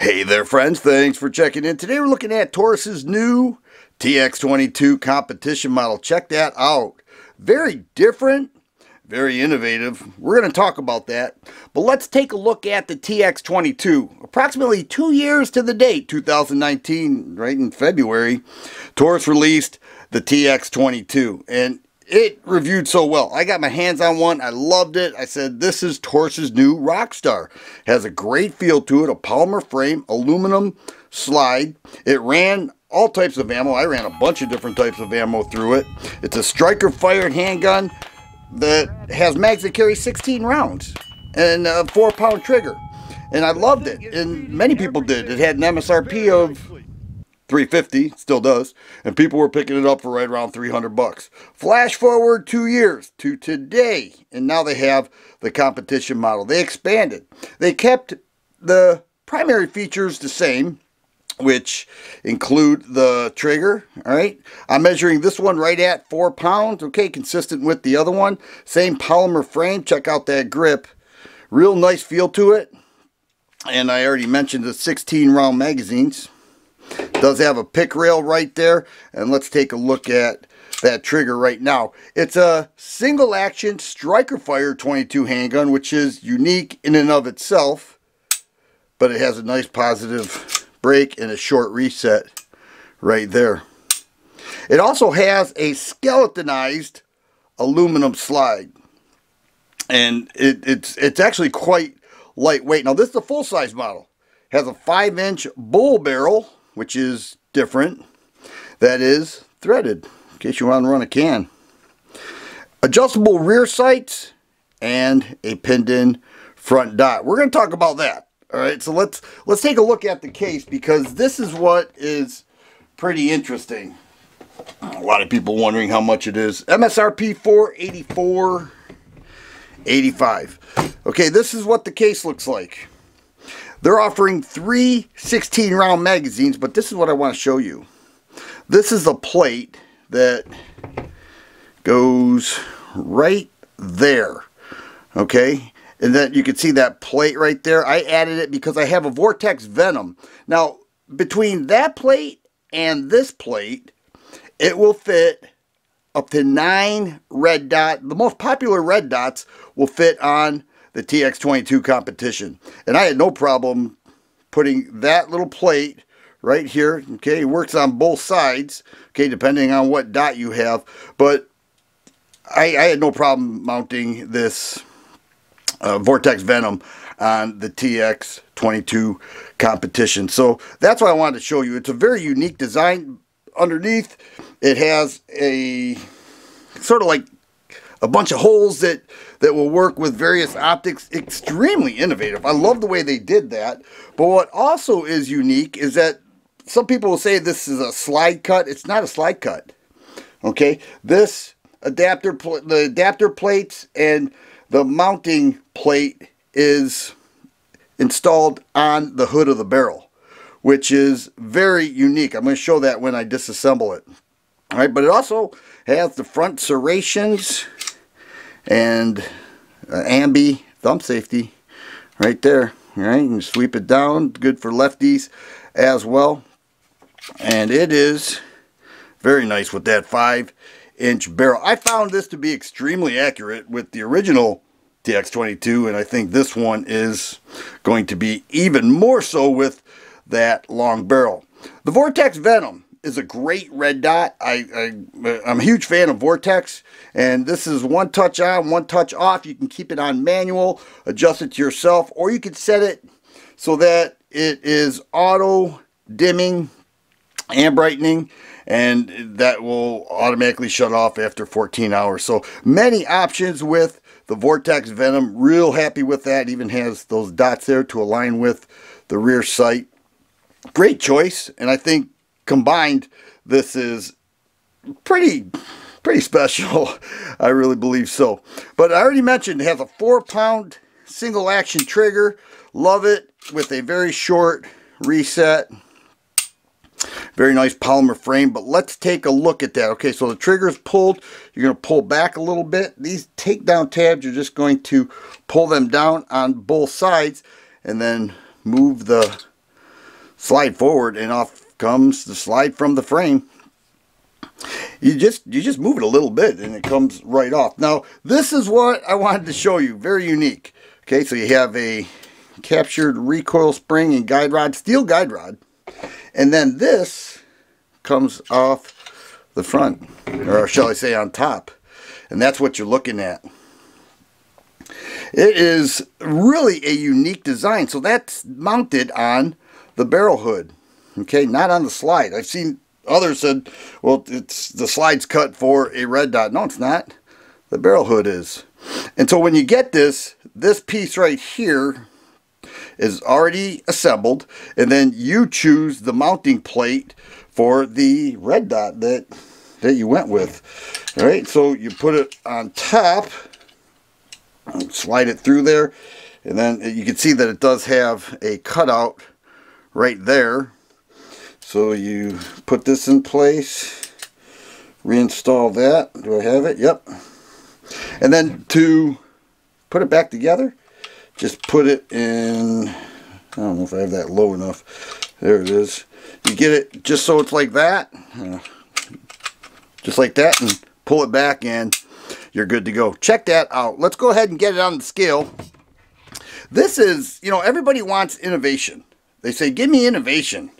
Hey there friends, thanks for checking in. Today we're looking at Taurus's new TX22 competition model. Check that out. Very different, very innovative. We're going to talk about that. But let's take a look at the TX22. Approximately 2 years to the date, 2019, right in February, Taurus released the TX22. And it reviewed so well. I got my hands on one. I loved it. I said, this is Taurus's new Rockstar. Has a great feel to it. A polymer frame, aluminum slide. It ran all types of ammo. I ran a bunch of different types of ammo through it. It's a striker fired handgun that has mags that carry 16 rounds and a 4-pound trigger. And I loved it. And many people did. It had an MSRP of $350, still does, and people were picking it up for right around $300. Flash forward 2 years to today, and now they have the competition model. They expanded. They kept the primary features the same, which include the trigger. All right, I'm measuring this one right at 4 pounds, okay, consistent with the other one. Same polymer frame. Check out that grip. Real nice feel to it. And I already mentioned the 16-round magazines. Does have a pick rail right there, and let's take a look at that trigger right now. It's a single action striker fire 22 handgun, which is unique in and of itself, but it has a nice positive break and a short reset right there. It also has a skeletonized aluminum slide, and it's actually quite lightweight. Now this is a full-size model. It has a 5-inch bull barrel, which is different, that is threaded in case you want to run a can, adjustable rear sights, and a pinned in front dot. We're going to talk about that. All right, so let's take a look at the case, because this is what is pretty interesting. A lot of people wondering how much it is. MSRP $484.85. okay, this is what the case looks like. They're offering three 16-round magazines, but this is what I want to show you. This is a plate that goes right there, okay? And then you can see that plate right there. I added it because I have a Vortex Venom. Now, between that plate and this plate, it will fit up to 9 red dots. The most popular red dots will fit on the TX22 competition, and I had no problem putting that little plate right here. Okay, it works on both sides, okay, depending on what dot you have, but I had no problem mounting this Vortex Venom on the TX22 competition. So that's what I wanted to show you. It's a very unique design. Underneath, it has a sort of like a bunch of holes that will work with various optics. Extremely innovative. I love the way they did that. But what also is unique is that some people will say this is a slide cut. It's not a slide cut. Okay, this adapter, the adapter plates and the mounting plate is installed on the hood of the barrel, which is very unique. I'm going to show that when I disassemble it. All right, but it also has the front serrations and ambi thumb safety right there. All right, you can sweep it down, good for lefties as well. And it is very nice with that 5-inch barrel. I found this to be extremely accurate with the original TX22, and I think this one is going to be even more so with that long barrel. The Vortex Venom is a great red dot. I'm a huge fan of Vortex, and this is one touch on, one touch off. You can keep it on manual, adjust it to yourself, or you can set it so that it is auto dimming and brightening, and that will automatically shut off after 14 hours. So many options with the Vortex Venom. Real happy with that. Even has those dots there to align with the rear sight. Great choice, and I think combined, this is pretty special. I really believe so. But I already mentioned it has a 4-pound single action trigger. Love it, with a very short reset. Very nice polymer frame. But let's take a look at that. Okay, so the trigger is pulled. You're going to pull back a little bit. These takedown tabs, you're just going to pull them down on both sides and then move the slide forward, and off comes the slide from the frame. You just move it a little bit and it comes right off. Now this is what I wanted to show you, very unique. Okay, so you have a captured recoil spring and guide rod, steel guide rod, and then this comes off the front, or shall I say on top, and that's what you're looking at. It is really a unique design. So that's mounted on the barrel hood, okay, not on the slide. I've seen others said, well, it's the slide's cut for a red dot. No, it's not. The barrel hood is. And so when you get this, this piece right here is already assembled, and then you choose the mounting plate for the red dot that you went with. All right, so you put it on top, slide it through there, and then you can see that it does have a cutout right there. So you put this in place, reinstall that. Do I have it? Yep. And then to put it back together, just put it in, I don't know if I have that low enough. There it is. You get it just so it's like that, just like that, and pull it back and you're good to go. Check that out. Let's go ahead and get it on the scale. This is, you know, everybody wants innovation. They say, give me innovation.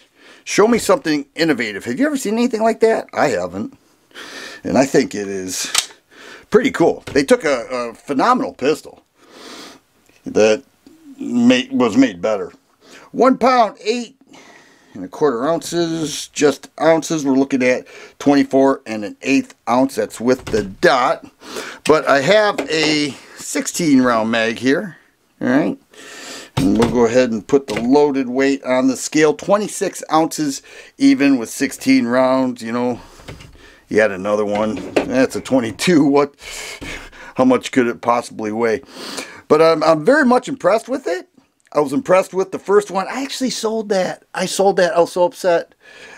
Show me something innovative. Have you ever seen anything like that? I haven't. And I think it is pretty cool. They took a phenomenal pistol that was made better. 1 pound, 8 1/4 ounces, just ounces. We're looking at 24 1/8 ounce. That's with the dot. But I have a 16 round mag here. All right. And we'll go ahead and put the loaded weight on the scale. 26 ounces even with 16 rounds. You know, you had another one. That's a 22. What? How much could it possibly weigh? But I'm very much impressed with it. I was impressed with the first one. I actually sold that. I sold that. I was so upset.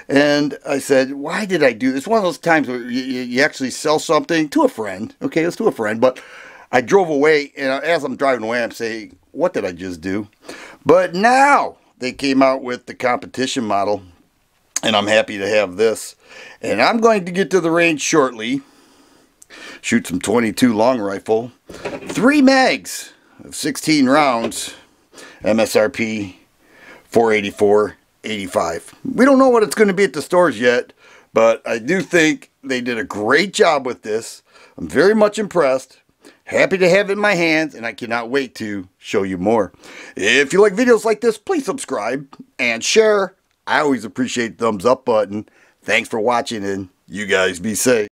And I said, why did I do this? It's one of those times where you actually sell something to a friend. Okay, it's to a friend. But I drove away, and as I'm driving away, I'm saying, what did I just do? But now they came out with the competition model, and I'm happy to have this. And I'm going to get to the range shortly, shoot some 22 long rifle, 3 mags of 16 rounds, MSRP $484.85. We don't know what it's going to be at the stores yet, but I do think they did a great job with this. I'm very much impressed. Happy to have it in my hands, and I cannot wait to show you more. If you like videos like this, please subscribe and share. I always appreciate the thumbs up button. Thanks for watching, and you guys be safe.